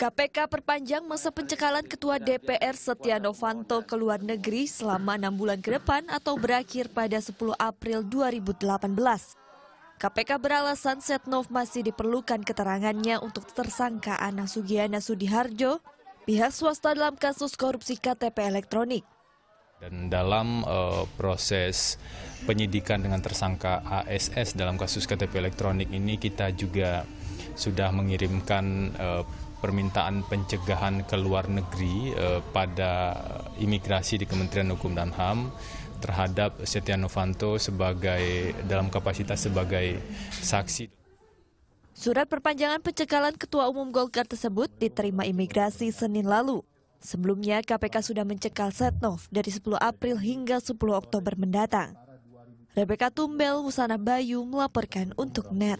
KPK perpanjang masa pencekalan Ketua DPR Setya Novanto ke luar negeri selama 6 bulan ke depan atau berakhir pada 10 April 2018. KPK beralasan Setnov masih diperlukan keterangannya untuk tersangka Anang Sugiana Sudiharjo, pihak swasta dalam kasus korupsi KTP elektronik. Dan dalam proses penyidikan dengan tersangka ASS dalam kasus KTP elektronik ini, kita juga sudah mengirimkan permintaan pencegahan ke luar negeri pada imigrasi di Kementerian Hukum dan HAM terhadap Setya Novanto sebagai dalam kapasitas sebagai saksi. Surat perpanjangan pencekalan Ketua Umum Golkar tersebut diterima imigrasi Senin lalu. Sebelumnya, KPK sudah mencekal Setnov dari 10 April hingga 10 Oktober mendatang. Rebecca Tumbel Husana Bayu melaporkan untuk NET.